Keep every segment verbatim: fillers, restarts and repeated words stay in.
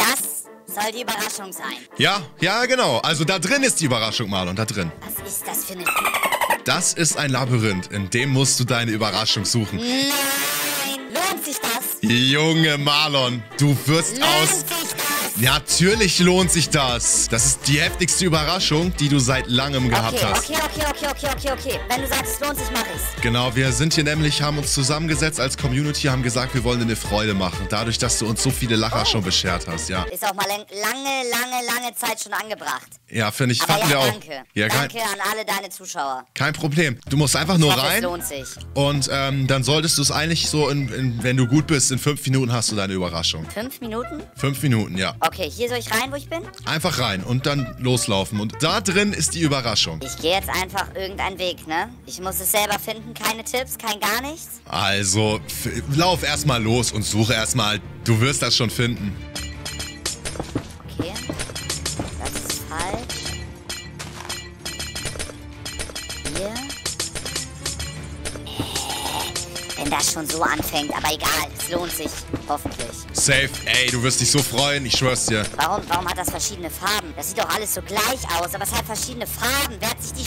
Das soll die Überraschung sein. Ja, ja, genau. Also da drin ist die Überraschung, Marlon, da drin. Was ist das für eine... Das ist ein Labyrinth, in dem musst du deine Überraschung suchen. Nein, lohnt sich das? Junge Marlon, du wirst lohnt aus... Sich das? Natürlich lohnt sich das. Das ist die heftigste Überraschung, die du seit langem gehabt okay, hast. Okay, okay, okay, okay, okay, okay. Wenn du sagst, es lohnt sich, mach ich's. Genau, wir sind hier nämlich, haben uns zusammengesetzt als Community, haben gesagt, wir wollen dir eine Freude machen. Dadurch, dass du uns so viele Lacher oh. schon beschert hast, ja. Ist auch mal lange, lange, lange Zeit schon angebracht. Ja, finde ich, fanden ja, wir auch. Danke, ja, danke kein, an alle deine Zuschauer. Kein Problem. Du musst einfach nur hoffe, rein. Es lohnt sich. Und ähm, dann solltest du es eigentlich so, in, in, wenn du gut bist, in fünf Minuten hast du deine Überraschung. Fünf Minuten? Fünf Minuten, ja. Okay, hier soll ich rein, wo ich bin? Einfach rein und dann loslaufen. Und da drin ist die Überraschung. Ich gehe jetzt einfach irgendeinen Weg, ne? Ich muss es selber finden. Keine Tipps, kein gar nichts. Also, lauf erstmal los und suche erstmal. Du wirst das schon finden. Okay. Hier. Wenn das schon so anfängt, aber egal, es lohnt sich, hoffentlich. Safe, ey, du wirst dich so freuen, ich schwör's dir. Warum, warum hat das verschiedene Farben? Das sieht doch alles so gleich aus, aber es hat verschiedene Farben. Wer hat sich die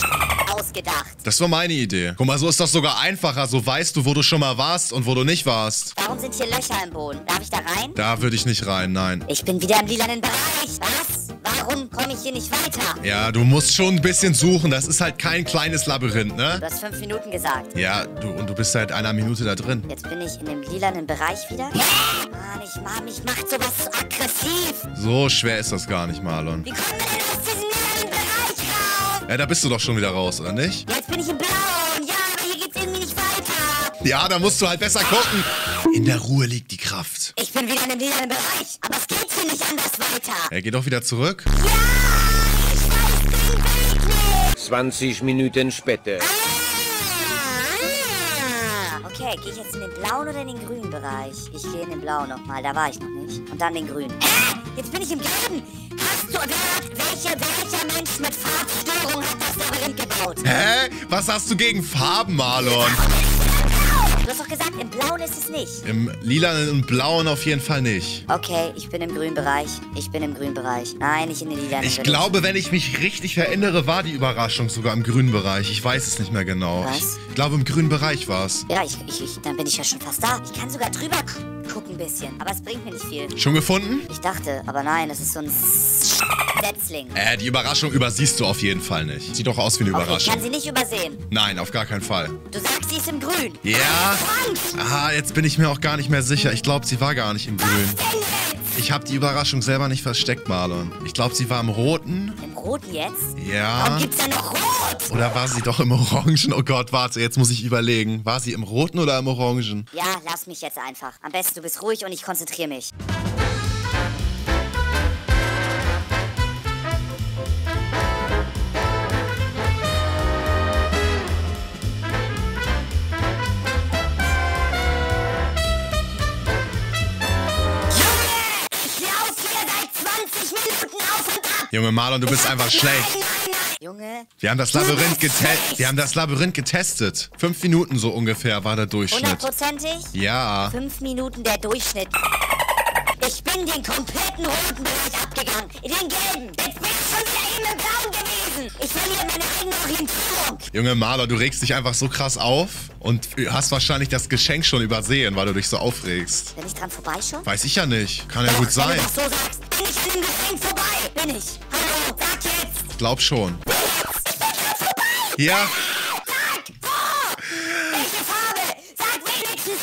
ausgedacht? Das war meine Idee. Guck mal, so ist das sogar einfacher, so weißt du, wo du schon mal warst und wo du nicht warst. Warum sind hier Löcher im Boden? Darf ich da rein? Da würde ich nicht rein, nein. Ich bin wieder im lilanen Bereich, was? Warum komme ich hier nicht weiter? Ja, du musst schon ein bisschen suchen. Das ist halt kein kleines Labyrinth, ne? Du hast fünf Minuten gesagt. Ja, du, und du bist seit einer Minute da drin. Jetzt bin ich in dem lilanen Bereich wieder. Mann, ich, Mann, ich mach sowas so aggressiv. So schwer ist das gar nicht, Marlon. Wie kommen wir denn aus diesem lilanen Bereich raus? Ja, da bist du doch schon wieder raus, oder nicht? Jetzt bin ich im Blauen. Ja, aber hier geht's irgendwie nicht weiter. Ja, da musst du halt besser gucken. In der Ruhe liegt die Kraft. Ich bin wieder in dem lilanen Bereich, aber es geht hier nicht anders weiter. Er geht doch wieder zurück. Ja, ich weiß den Weg nicht. zwanzig Minuten später. Ah, ah. Okay, gehe ich jetzt in den blauen oder in den grünen Bereich? Ich gehe in den blauen nochmal, da war ich noch nicht. Und dann den grünen. Äh, jetzt bin ich im gelben. Hast du gehört, welcher, welcher Mensch mit Farbstörung hat das Labyrinth gebaut? Hä? Was hast du gegen Farben, Marlon? Du hast doch gesagt, im Blauen ist es nicht. Im Lilanen und Blauen auf jeden Fall nicht. Okay, ich bin im grünen Bereich. Ich bin im grünen Bereich. Nein, nicht in den Lilanen. Ich glaube, wenn ich mich richtig erinnere, war die Überraschung sogar im grünen Bereich. Ich weiß es nicht mehr genau. Was? Ich glaube, im grünen Bereich war es. Ja, ich, ich, ich, dann bin ich ja schon fast da. Ich kann sogar drüber gucken ein bisschen. Aber es bringt mir nicht viel. Schon gefunden? Ich dachte, aber nein, das ist so ein... Setzling. Äh, die Überraschung übersiehst du auf jeden Fall nicht. Sieht doch aus wie eine okay, Überraschung. Ich kann sie nicht übersehen. Nein, auf gar keinen Fall. Du sagst, sie ist im Grün. Ja. Ah, jetzt bin ich mir auch gar nicht mehr sicher. Ich glaube, sie war gar nicht im Grün. Ich habe die Überraschung selber nicht versteckt, Marlon. Ich glaube, sie war im Roten. Im Roten jetzt? Ja. Warum gibt's da noch Rot? Oder war sie doch im Orangen? Oh Gott, warte, jetzt muss ich überlegen. War sie im Roten oder im Orangen? Ja, lass mich jetzt einfach. Am besten, du bist ruhig und ich konzentriere mich. Junge Marlon, du bist einfach schlecht. Junge. Wir haben das Labyrinth getestet. Wir haben das Labyrinth getestet. Fünf Minuten so ungefähr war der Durchschnitt. Hundertprozentig? Ja. Fünf Minuten der Durchschnitt. Ich bin den kompletten roten Bereich abgegangen. In den gelben. Jetzt bin ich schon wieder eben im blauen gewesen. Ich verliere meine eigene Orientierung. Junge Marlon, du regst dich einfach so krass auf und hast wahrscheinlich das Geschenk schon übersehen, weil du dich so aufregst. Bin ich dran vorbei schon? Weiß ich ja nicht. Kann ja doch gut sein. Wenn du das so sagst, bin ich dem Geschenk vorbei. Bin ich. Hallo, sag jetzt. Ich glaub schon. Bin jetzt? Ich bin dran vorbei. Ja. Ja. Sag wo. Welche Farbe? Sag wenigstens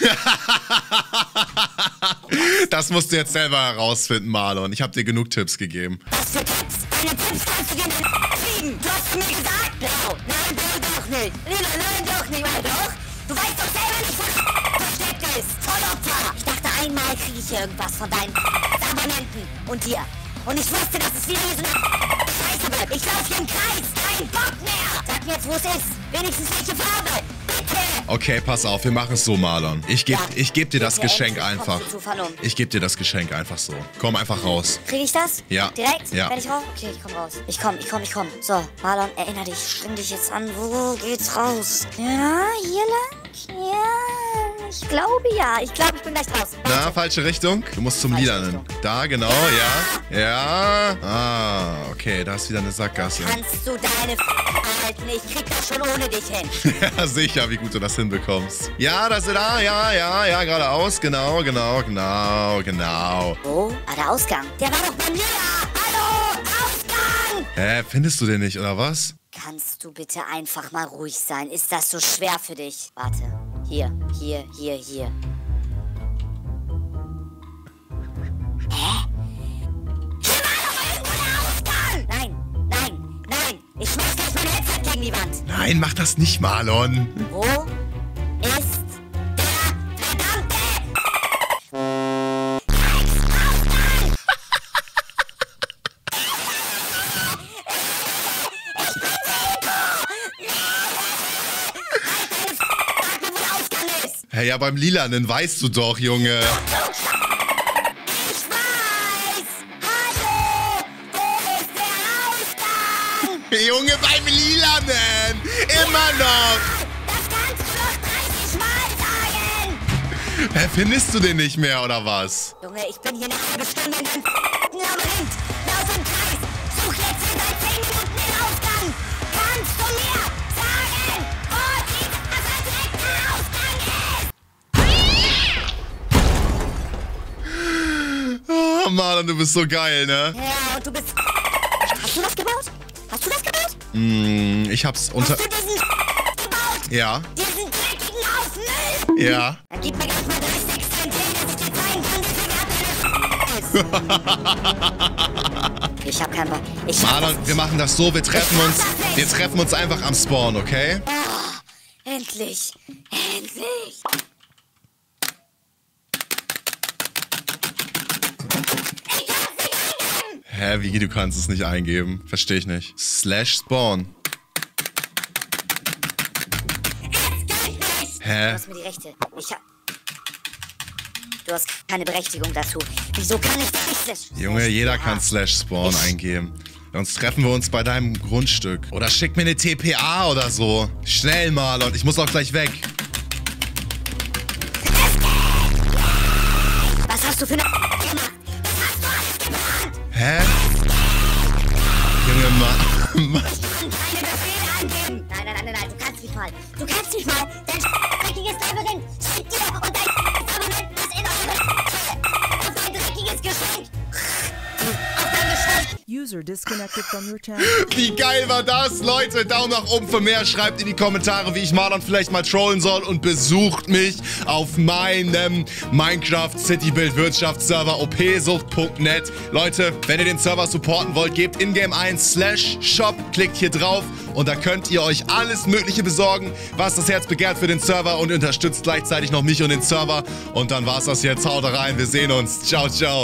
welche Farbe. Das musst du jetzt selber herausfinden, Marlon. Ich habe dir genug Tipps gegeben. Was für Tipps? Deine Tipps kannst du dir nicht kriegen. Du hast mir gesagt, blau. Nein, blau doch nicht. Nein, nein, doch nicht, weil doch. Du weißt doch selber nicht, was versteckt ist. Vollopfer. Ich dachte, einmal kriege ich hier irgendwas von deinen Abonnenten und dir. Und ich wusste, dass es wieder hier so eine Scheiße wird. Ich laufe hier im Kreis. Kein Bock mehr. Sag mir jetzt, wo es ist. Wenigstens welche Farbe. Okay, pass auf, wir machen es so, Marlon. Ich gebe ja, geb dir das Geschenk einfach. Ich gebe dir das Geschenk einfach so. Komm einfach raus. Kriege ich das? Ja. Direkt? Ja. Wenn ich raus? Okay, ich komm raus. Ich komm, ich komm, ich komm. So, Marlon, erinnere dich. Streng dich jetzt an. Wo geht's raus? Ja, hier lang? Ja. Ich glaube ja. Ich glaube, ich bin gleich draußen. Na, falsche Richtung. Du musst zum Lilanen. Da, genau, ja. Ja. Ah, okay. Da ist wieder eine Sackgasse. Kannst du deine halten? Ich krieg das schon ohne dich hin. Ja, sicher, wie gut du das hinbekommst. Ja, das ist da. Ja, ja, ja. Geradeaus. Genau, genau, genau, genau. Oh, ah, der Ausgang. Der war doch bei mir da. Hallo, Ausgang. Hä, äh, findest du den nicht, oder was? Kannst du bitte einfach mal ruhig sein? Ist das so schwer für dich? Warte. Hier, hier, hier, hier. Hä? Hier war doch irgendwo der Ausgang! Nein, nein, nein! Ich schmeiß gleich mein Headset gegen die Wand! Nein, mach das nicht, Marlon! Wo ist der verdammte Ausgang? Hey, ja, beim Lilanen weißt du doch, Junge. Ich weiß! Hallo! Wo ist der Ausgang? Junge, beim Lilanen! Immer ja, noch! Das kannst du doch dreißig Mal sagen! Hä, findest du den nicht mehr, oder was? Junge, ich bin hier eine halbe Stunde in einem Labyrinth. Lauf im Kreis! Such jetzt hier seit zehn Minuten den Ausgang! Kannst du mir sagen, wo dieser verdreckte Ausgang ist? Oh, Marlon, du bist so geil, ne? Ja, und du bist... Hast du das gebaut? Hast du das gebaut? Mm, ich hab's unter... Hast du diesen gebaut? Ja. Diesen dreckigen Aufmüll? Ja. Dann gib mir gleich mal dreißig Cent hin, dass ich dir zeigen kann, wie viel Ich hab keinen Bock. Ich Marlon, wir machen das so, wir treffen uns... Wir treffen uns einfach am Spawn, okay? Oh, endlich. Endlich. Hä, wie, du kannst es nicht eingeben? Verstehe ich nicht. Slash Spawn. Hä? Du hast mir die Rechte. Ich hab... Du hast keine Berechtigung dazu. Wieso kann ich das nicht slash spawn? Junge, jeder kann Slash Spawn ich eingeben. Sonst treffen wir uns bei deinem Grundstück. Oder schick mir eine T P A oder so. Schnell mal, und ich muss auch gleich weg. Was hast du für eine... Hä? Junge, Mann. Ich kann keine Befehle angeben. Nein, nein, nein, nein, du kannst mich mal. Du kannst mich mal. Dein dreckiges Labyrinth schickt dir und dein Labyrinth ist in auf dein dreckiges Geschenk. Auf dein Geschenk. User disconnected from your channel. Wie geil war das, Leute? Daumen nach oben für mehr. Schreibt in die Kommentare, wie ich Marlon vielleicht mal trollen soll. Und besucht mich auf meinem Minecraft-City-Build-Wirtschaftsserver opsucht punkt net. Leute, wenn ihr den Server supporten wollt, gebt ingame ein slash shop, klickt hier drauf und da könnt ihr euch alles Mögliche besorgen, was das Herz begehrt für den Server, und unterstützt gleichzeitig noch mich und den Server. Und dann war's das jetzt. Haut rein, wir sehen uns. Ciao, ciao.